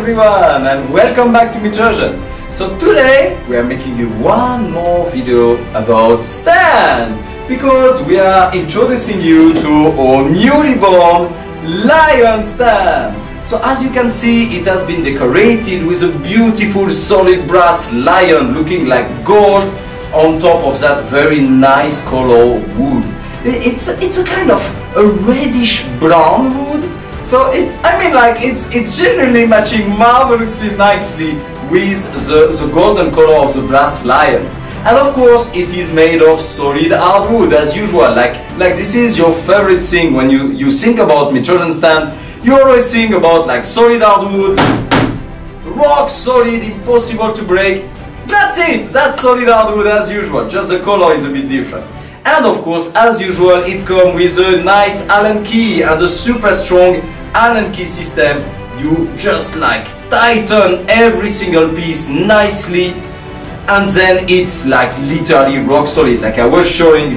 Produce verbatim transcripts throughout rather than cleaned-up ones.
everyone and welcome back to Mythrojan. So today we are making you one more video about Stan, because we are introducing you to our newly born lion Stan. So as you can see, it has been decorated with a beautiful solid brass lion looking like gold on top of that very nice color wood. It's, it's a kind of a reddish brown wood. So it's, I mean, like it's it's generally matching marvelously nicely with the, the golden color of the brass lion. And of course it is made of solid hardwood as usual. Like like this is your favorite thing when you, you think about Mythrojan Stan. You always think about like solid hardwood, rock solid, impossible to break. That's it, that's solid hardwood as usual, just the color is a bit different. And of course, as usual, it comes with a nice Allen key and a super strong Allen key system. You just like tighten every single piece nicely and then it's like literally rock solid. Like I was showing,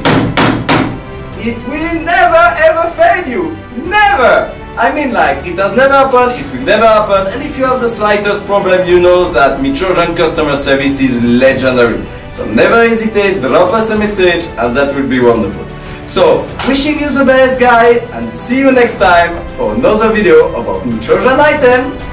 it will never ever fail you, never! I mean, like, it has never happened, it will never happen, and if you have the slightest problem, you know that Mythrojan customer service is legendary. So never hesitate, drop us a message, and that will be wonderful. So, wishing you the best, guy, and see you next time for another video about Mythrojan item.